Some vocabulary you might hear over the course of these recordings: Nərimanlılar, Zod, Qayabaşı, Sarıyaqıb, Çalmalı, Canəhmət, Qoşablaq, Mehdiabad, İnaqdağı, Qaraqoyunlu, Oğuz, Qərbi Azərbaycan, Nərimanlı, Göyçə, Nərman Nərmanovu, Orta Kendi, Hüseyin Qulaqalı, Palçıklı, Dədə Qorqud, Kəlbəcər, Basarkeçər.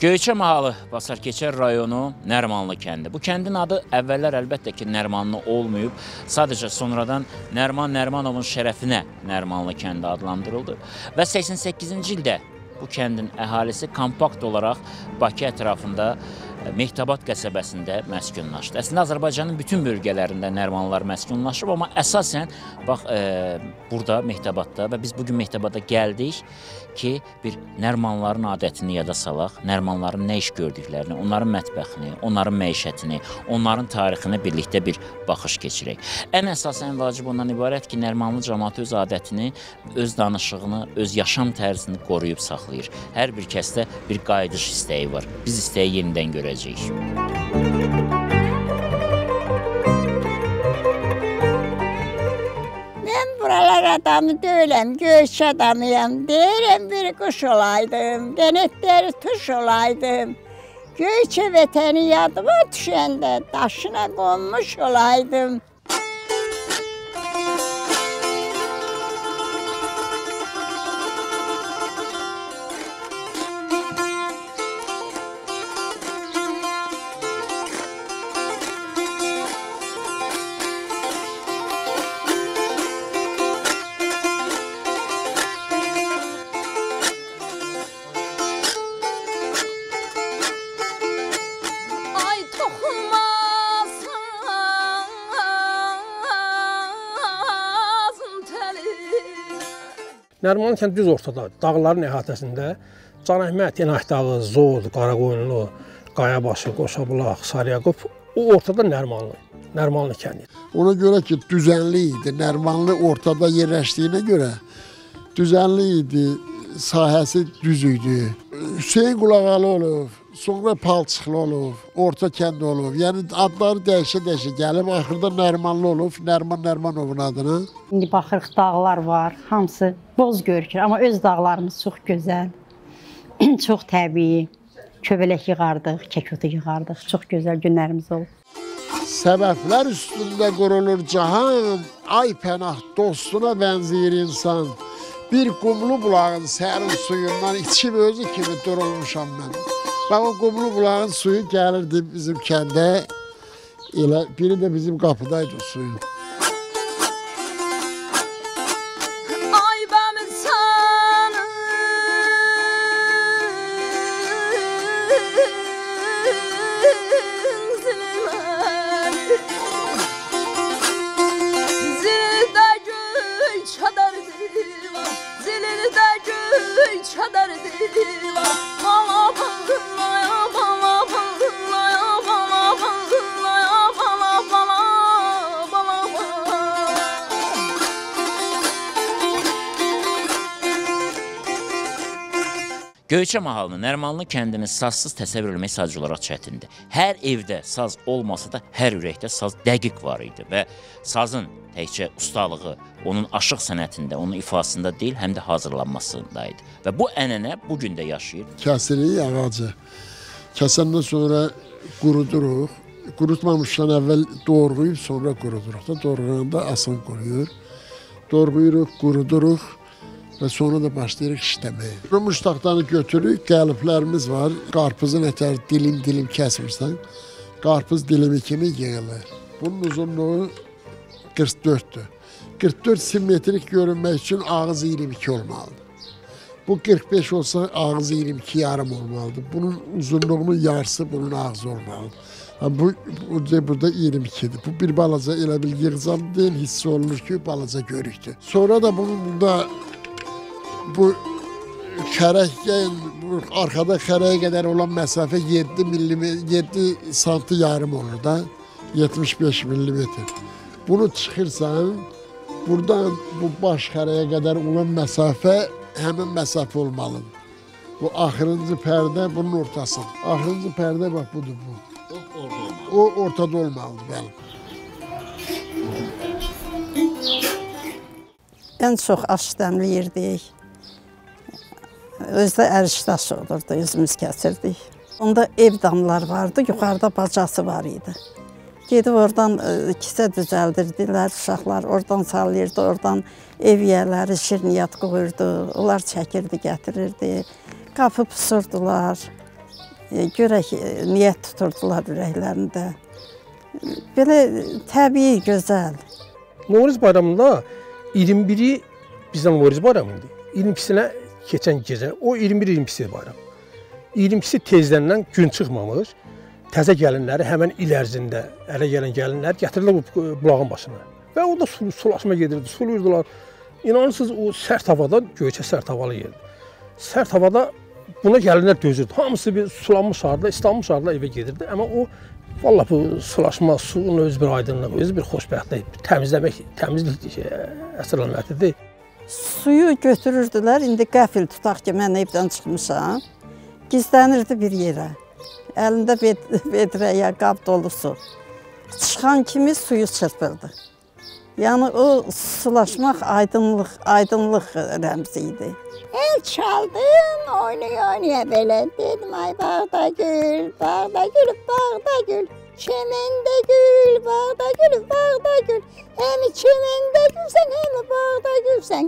Göyçə mahalı, Basarkeçər rayonu, Nərimanlı kəndi. Bu kəndin adı əvvəllər əlbəttə ki, Nərmanlı olmayıb. Sadəcə sonradan Nərman Nərmanovun şərəfinə Nərimanlı kəndi adlandırıldı. Və 88-ci ildə bu kəndin əhalisi kompakt olaraq Bakı ətrafında Mehdiabad qəsəbəsində məskunlaşdı. Əslində Azərbaycanın bütün bölgələrində Nərmanlılar məskunlaşıb, amma əsasən bax burada Mehdabadda və biz bugün Mehdabada gəldik ki, bir Nərmanların adətini yada salaq, Nərmanların nə iş gördüklərini, onların mətbəxini, onların məişətini, onların tarixini birlikdə bir baxış keçirək. Ən əsas, ən vacib ondan ibarət ki, Nərmanlı cəmaatı öz adətini, öz danışığını, öz yaşam tərzini qoruyub saxlayır. Hər bir kəsdə bir qayıdış istəyi var. Biz istəyi yenidən görək. Ben buralar adamı değilim, göğüs adamıyım. Derim bir kuş olaydım, denetleri tuş olaydım. Göyçə vətəni yadıma düşəndə daşına qonmuş olaydım. Nərmanlı kənd düz ortada, dağların əhatəsində Canəhmət, İnaqdağı, Zod, Qaraqoyunlu, Qayabaşı, Qoşablaq, Sarıyaqıb, o ortada Nərmanlı kəndi. Ona görə ki, düzənli idi, Nərmanlı ortada yerləşdiyinə görə düzənli idi, sahəsi düz idi. Hüseyin Qulaqalı olub, sonra Palçıklı olub, Orta Kendi olub, yəni adları dəyişə-dəyişə gəlib, axırda Nərimanlı olub, Nərman Nərmanovun adına. İndi baxırıq, dağlar var, hamısı boz görünür, amma öz dağlarımız çox gözəl, çox təbii, köbələk yığardıq, kəkotu yığardıq, çox gözəl günlərimiz olub. Səbəflər üstündə qurulur cahan, ay pənah dostuna bənziyir insan. Bir qumlu bulağın sərin suyundan içib özü kimi durulmuşam mən. Və o qumlu bulağın suyu gəlirdi bizim kəndə, biri də bizim qapıdaydı o suyu. Göyçə mahalını, Nərimanlı kəndini sazsız təsəvvür etmək sadəcə olaraq çətindir. Hər evdə saz olmasa da hər ürəkdə saz dəqiq var idi və sazın təkcə ustalığı onun aşıq sənətində, onun ifasında deyil, həm də hazırlanmasında idi. Və bu ənənə bugün də yaşayır. Kəsirik ağacı. Kəsəndən sonra quruduruq. Qurutmamışdan əvvəl doğrayıb, sonra quruduruq da. Doğrayanda asan quruyur. Doğrayırıq, quruduruq. Və sonra da başlayırıq işləməyə. Muştaqdanı götürürük, qəliblərimiz var. Qarpızın ətər dilim-dilim kəsmirsən, qarpız dilimi kimi yığılır. Bunun uzunluğu 44-dür. 44 simmetrik görünmək üçün ağız 22 olmalıdır. Bu 45 olsa ağız 22 yarım olmalıdır. Bunun uzunluğunun yarısı bunun ağzı olmalıdır. Bu da 22-dir. Bu bir balaca elə bil yığcam deyil, hiss olunur ki, balaca görükdür. Sonra da bunun bunda bu xərəkdən, arxada xərəyə qədər olan məsafə 7 santi yarım olur da, 75 millimetr. Bunu çıxırsan, buradan bu baş xərəyə qədər olan məsafə həmin məsafə olmalıdır. Bu axırıncı pərdə bunun ortası. Axırıncı pərdə bax budur bu. O ortada olmalıdır, bəli. Ən çox aşıdəmli yerdik. Özdə ərişdaşı olurdu, özümüz kəsirdik. Onda ev damlar vardı, yuxarıda bacası var idi. Gedib oradan kisə düzəldirdilər uşaqlar, oradan salırdı, oradan ev yiyələri şirniyyat qoyurdu, onlar çəkirdi, gətirirdi, qapı pusurdular. görək niyyət tuturdular ürəklərində. Belə təbii, gözəl. Novruz bayramında 21-i bizdən Novruz bayramıydı. 22-sinə keçən gecə, o 21-22-si bayram. 22-si tezdənlən gün çıxmamış, təzə gəlinləri həmən il ərzində ələ gələn gəlinlər gətirirlər bu bulağın başına. Və orada sulaşma gedirdi, suluyurdular. İnanırsınız, o sərt havada, Göyçə sərt havalı yerdi. Sərt havada buna gəlinlər dözürdü. Hamısı bir sulanmış halda, islanmış halda evə gedirdi. Amma o, valla bu sulaşma, suyun öz bir aydınlığı, öz bir xoşbəxtlik, təmizləmək, təmizlik əsrələmətidir. Suyu götürürdülər, indi qəfil tutaq ki, mən evdən çıxmışam. Gizlənirdi bir yerə. Əlində vedrə ya qab dolu su. Çıxan kimi suyu çırpırdı. Yəni o sulaşmaq aydınlıq rəmzi idi. El çaldım, oynaya-oynaya belə dedim, ay bağda gül, bağda gül, bağda gül. Çəməndə gül, bağda gül, bağda gül. Həm çəməndə gülsən, həm bağda gülsən.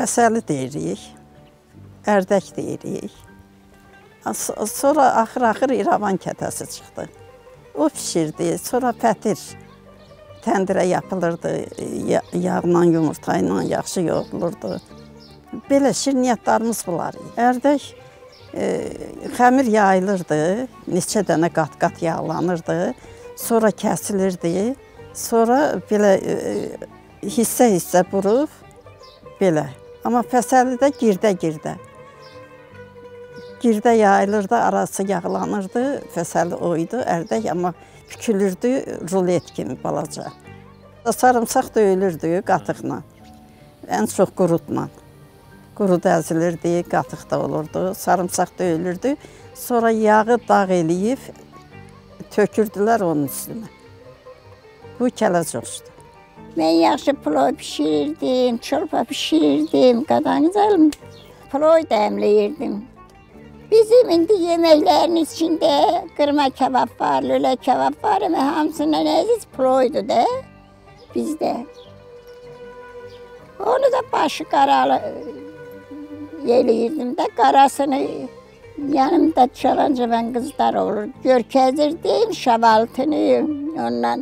Fəsəli deyirik, ərdək deyirik, sonra axır-axır İrəvan kətəsi çıxdı. O pişirdi, sonra pətir təndirə yapılırdı, yağla, yumurtayla yaxşı yoğrulurdu. Belə şirniyyətlarımız bunlar idi. Ərdək xəmir yayılırdı, neçə dənə qat-qat yağlanırdı, sonra kəsilirdi, sonra belə hissə-hissə burub, belə. Amma fəsəli də girdə-girdə. Girdə yayılırdı, arası yağlanırdı, fəsəli oydu, ərdək, amma bükülürdü rulet kimi balaca. Sarımsaq döyülürdü qatıqla, ən çox qurutla. Qurut əzilirdi, qatıq da olurdu, sarımsaq döyülürdü. Sonra yağı dağ eləyib, tökürdülər onun üstünə. Bu kələcəşdi. Mən yaxşı plov pişirirdim, çorba pişirirdim, qadan güzəlim, plov dəmləyirdim. Bizim indi yeməklərin içində qırma kebab var, lülə kebab var, amma hamısından əziz plovdu da bizdə. Onu da başı qaralı yeliyirdim də, qarasını yanımda çalan-cavan qızlar olur. Görkəzirdim şabaltını ondan.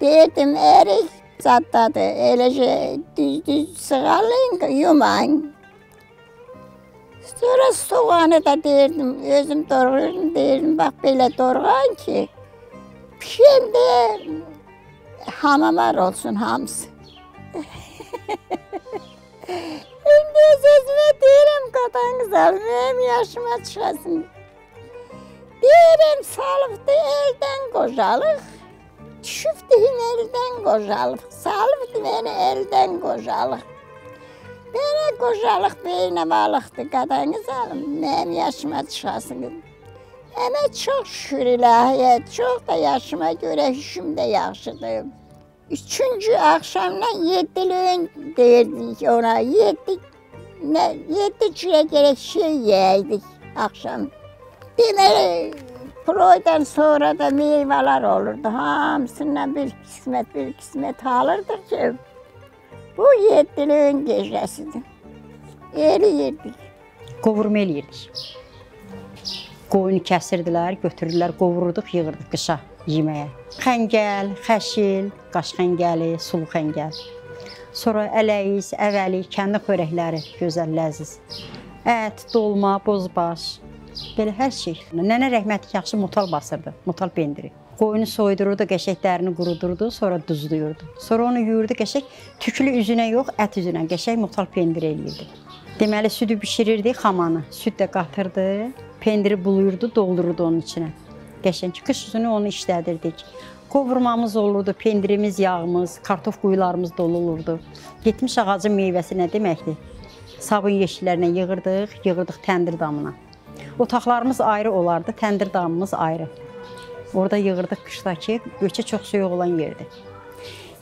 Deyirdim, ərik zaddadır, eləcə düz-düz sığalayın, yumayın. Sonra soğanı da deyirdim, özüm doğrayırdım, deyirdim, bax belə doğrayın ki, pişəndə hamamar olsun hamısı. İndi sözümə deyirəm, qadanız almayım, yaşıma çıxasın. Deyirəm, salıbdı eldən qocalıq. Şüfteyim elden qoşalıq, salıbdı məni elden qoşalıq. Mənə qoşalıq beynə balıqdı, qadanız alın, mənim yaşıma çıxasınız. Əmə çox şükür ilahiyə, çox da yaşıma görə işim də yaxşıdır. Üçüncü axşamdan 7 il ön deyirdik ona, 7 çirə gələk şey yeydik axşam. Deməli, Proydan sonra da meyveler olurdu. Hamısından bir kısmet alırdı ki bu yediliğin gecesidir. Eli yedik. Qovurma eləyirdik. Qoyunu kəsirdilər, götürürlər, qovururduq, yığırdık qışa yeməyə. Xəngəl, xəşil, qaş xəngəli, sulu xəngəl. Sonra ələyiz, əvəli, kəndi xörəkləri gözəl, ləziz. Ət, dolma, bozbaş. Belə hər şey. Nənə rəhmətli yaxşı motal basırdı, motal pendiri. Qoyunu soydururdu, qəşək dərini qurudurdu, sonra duzluyurdu. Sonra onu yuyurdu, qəşək tüklü üzünə yox, ət üzünə, qəşək motal pendiri eləyirdi. Deməli, südü bişirirdi, xamanı. Süd də qatırdı, pendiri buluyurdu, doldururdu onun içinə. Qəşək qış üzünü onu işlədirdik. Qovurmamız olurdu, pendirimiz, yağımız, kartof quyularımız dolu olurdu. Getmiş ağacın meyvəsi nə deməkdir? Sabun yeşillərinə yığırdıq təndir damına. Otaqlarımız ayrı olardı, təndir damımız ayrı. Orada yığırdıq qışdakı, Göyçə çox soyuq olan yerdir.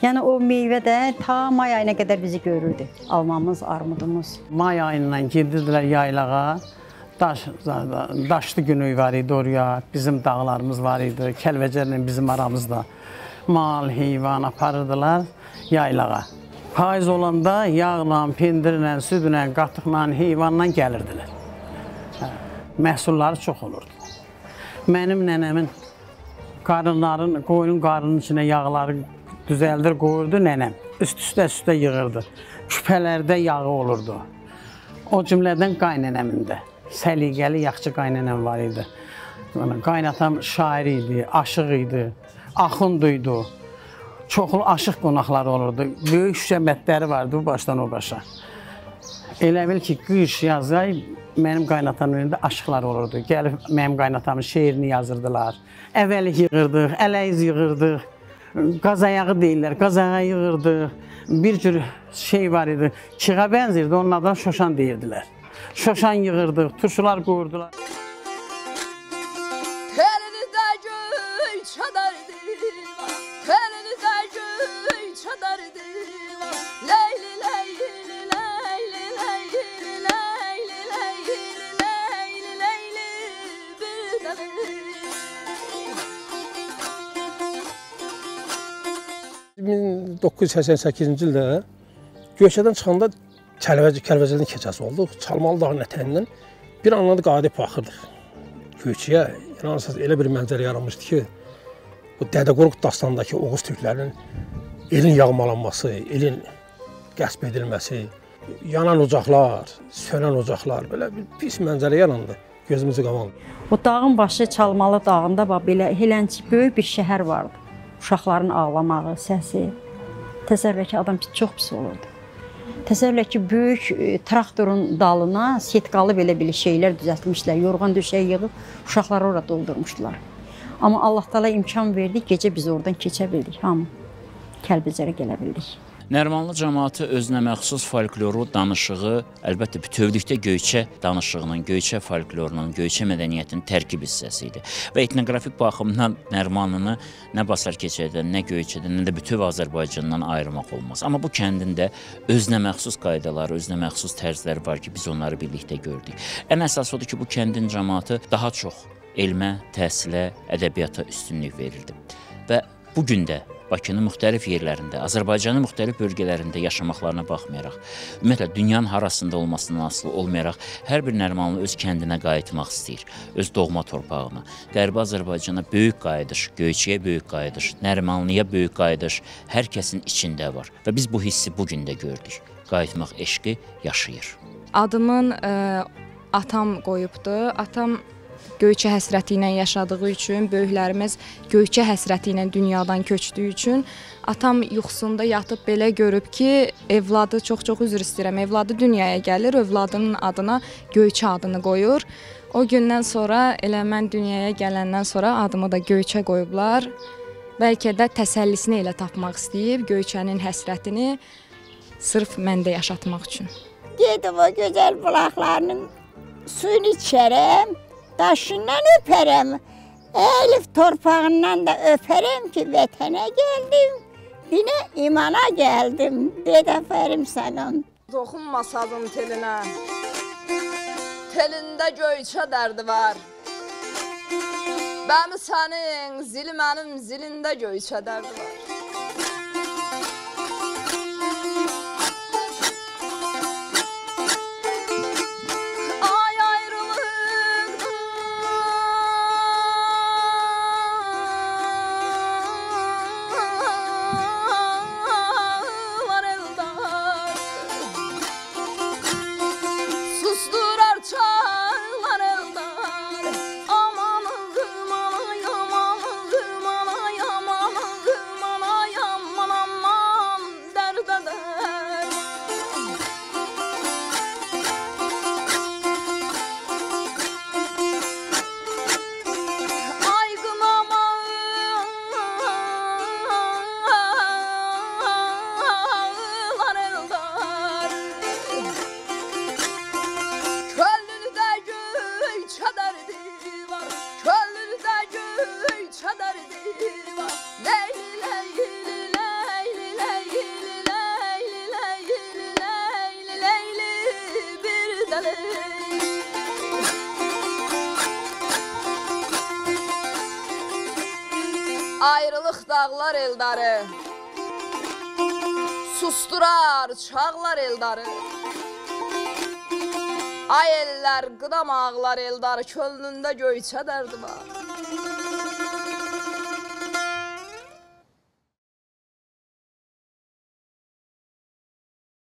Yəni o meyvə də ta may ayına qədər bizi görürdü. Almamız, armudumuz. May ayından gedirdilər yaylağa, daşlı günü var idi oraya, bizim dağlarımız var idi, Kəlbəcərlə bizim aramızda mal, heyvan aparırdılar yaylağa. Payız olanda yağla, pendirlə, südlə, qatıqla, heyvanla gəlirdilər. Məhsulları çox olurdu. Mənim nənəmin qoyunun qarının içinə yağları düzəldir, qoyurdu nənəm. Üst-üstə yığırdı. Küpələrdə yağı olurdu. O cümlədən qaynənəmin də. Səliqəli, yaxşı qaynənəm var idi. Qaynatam şair idi, aşıq idi, axund idi. Çoxlu aşıq qonaqları olurdu. Böyük şüşəbətləri vardı bu başdan o başa. Elə bil ki, qış yazay, mənim qaynatamın önündə aşıqlar olurdu. Gəlib mənim qaynatamın şeirini yazırdılar. Əvvəlik yığırdıq, ələyiz yığırdıq. Qazayağı deyirlər, qazayağı yığırdıq. Bir cür şey var idi, çığa bənzirdi, onun adına şoşan deyirdilər. Şoşan yığırdıq, turşular qoyurdular. Biz 1988-ci ildə Göyçədən çıxanda Kəlbəcərdən keçəsi olduq. Çalmalı dağın ətəyindən bir anladı qayıdıb baxırdıq Göyçəyə. Yəni elə bir mənzərə yaranmışdı ki, bu Dədə Qorqud dastanındakı Oğuz türklərinin elin yağmalanması, elin qəsb edilməsi, yanan ocaqlar, sönən ocaqlar, belə bir pis mənzərə yarandı. Gözümüzü qamandı. O dağın başı Çalmalı dağında belə helənçi böyük bir şəhər vardı. Uşaqların ağlamağı, səsi. Təsəvvür ki, adam çox pis olurdu. Təsəvvür ki, böyük traktorun dalına setqalı belə şeylər düzəltmişlər. Yorğan döşəyi yığıb uşaqları orada doldurmuşdular. Amma Allah Taala imkan verdi, gecə biz oradan keçə bildik hamı. Kəlbəcərə gələ bildik. Nərimanlı cəmaatı özünə məxsus folkloru, danışığı, əlbəttə bütövlükdə Göyçə danışığının, Göyçə folklorunun, Göyçə mədəniyyətinin tərkib hissəsi idi. Və etnografik baxımdan Nərimanlını nə Basarkeçərdən, nə Göyçədən, nə də bütöv Azərbaycandan ayırmaq olmaz. Amma bu kəndində özünə məxsus qaydaları, özünə məxsus tərzləri var ki, biz onları birlikdə gördük. Ən əsas odur ki, bu kəndin cəmaatı daha çox elmə, təhsilə, ədəbiyyata üstünlük verirdi. Və bugün də Bakının müxtəlif yerlərində, Azərbaycanın müxtəlif bölgələrində yaşamaqlarına baxmayaraq, ümumiyyətlə, dünyanın harasında olmasından asılı olmayaraq, hər bir Nərimanlı öz kəndinə qayıtmaq istəyir, öz doğma torpağına. Qərbi Azərbaycana böyük qayıdış, Göyçəyə böyük qayıdış, Nərimanlıya böyük qayıdış hər kəsin içində var və biz bu hissi bugün də gördük. Qayıtmaq eşqi yaşayır. Adımın atam qoyubdu. Atam Göyçə həsrəti ilə yaşadığı üçün, böyüklərimiz Göyçə həsrəti ilə dünyadan köçdüyü üçün atam yuxusunda yatıb belə görüb ki, evladı çox-çox üzr istəyirəm, evladı dünyaya gəlir, övladının adına Göyçə adını qoyur. O gündən sonra, elə mən dünyaya gələndən sonra adımı da Göyçə qoyublar. Bəlkə də təsəllisini elə tapmaq istəyib, Göyçənin həsrətini sırf məndə yaşatmaq üçün. Gedib o gözəl bulaqlarının suyunu içərəm. Daşından öpərəm, Elif torpağından da öpərəm ki, vətənə gəldim, dinə imana gəldim, dedəfərim sənəm. Doxunmasadım telinə, telində Göyçə dərdi var, Bəmi sənin zili mənim zilində Göyçə dərdi var. Ay ayrılıqdan var elda. Susturar çağlar elda. Ayrılıq dağlar eldarı, susturar çağlar eldarı. Ay ellər qıdam ağlar eldarı, könlündə Göyçə dərdi var.